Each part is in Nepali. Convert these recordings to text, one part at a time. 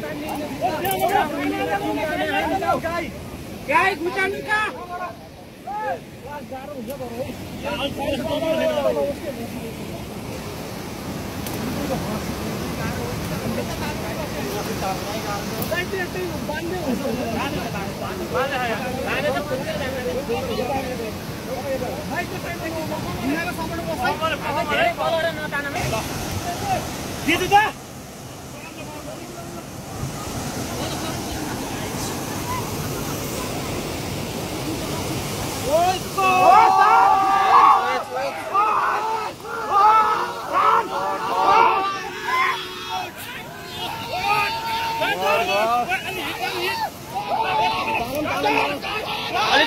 Guys, hujan kah? Gitu dah. Ali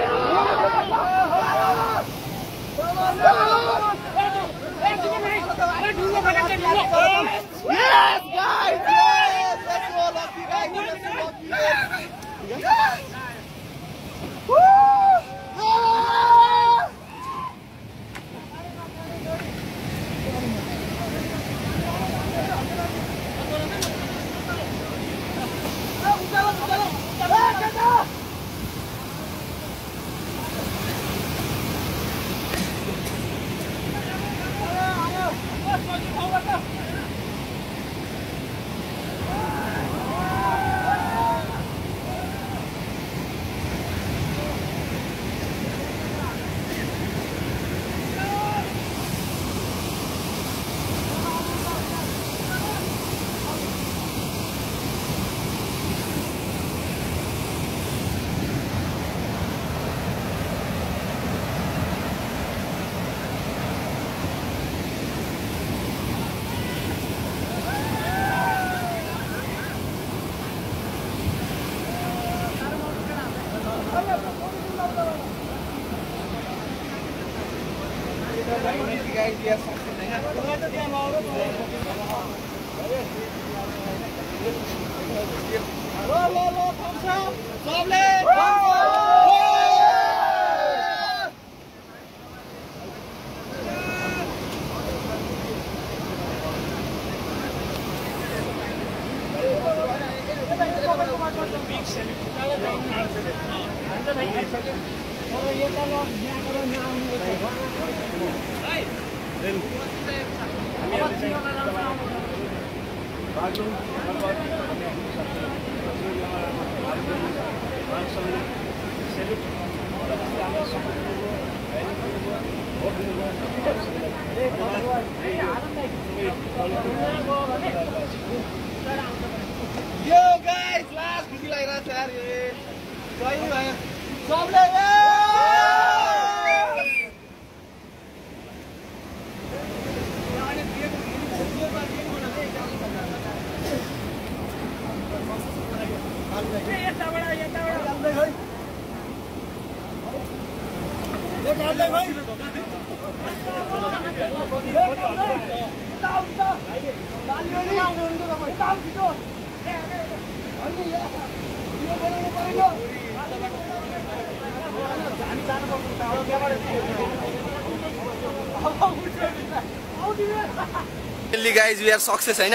Really guys, we are success, right?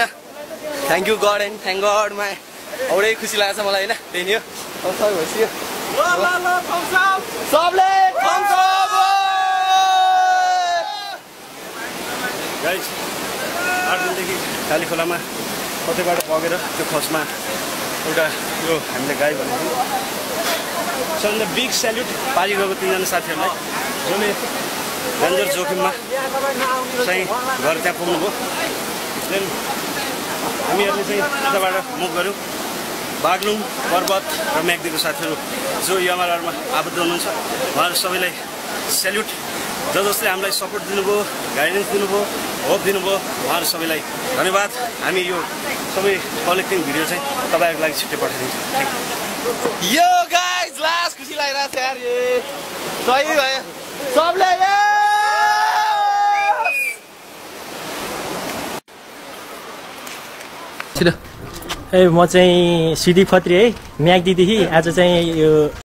Thank you God and thank God my. Aur ek khushi lagecha malai, हैन देखियो अब सबै भइसक्यो ल thumbs up सबले thumbs up गाइस आजदेखि काली खोलामा कतैबाट बगेर त्यो खसमा एउटा यो हामीले गाई भनेको सबले बिग सल्युट पारि गएको तीनजना साथीहरुलाई जसले डेन्जर जोखिममा चाहिँ घर त्यहाँ पुग्नु भयो देन हामीहरुले चाहिँ यताबाट मुभ गर्यौ बागलुङ पर्वत र म्याग्दीको साथीहरु जो यमलहरुमा आबद्ध हुनुहुन्छ उहाँहरु सबैलाई सल्युट जसले हामीलाई सपोर्ट दिनुभयो गाइडेन्स दिनुभयो होप दिनुभयो उहाँहरु सबैलाई धन्यवाद हामी यो सबै कलेक्टिङ भिडियो चाहिँ तपाईहरुको लागि छिट्टै पठाइदिन्छु थ्यांक यू यो गाइस लास्ट खुशी लागिरहेछ यार ए सही भयो सबले छिटो ए म चाहिँ सिडी खत्री है म्याग्दीदेखि आज चाहिँ यो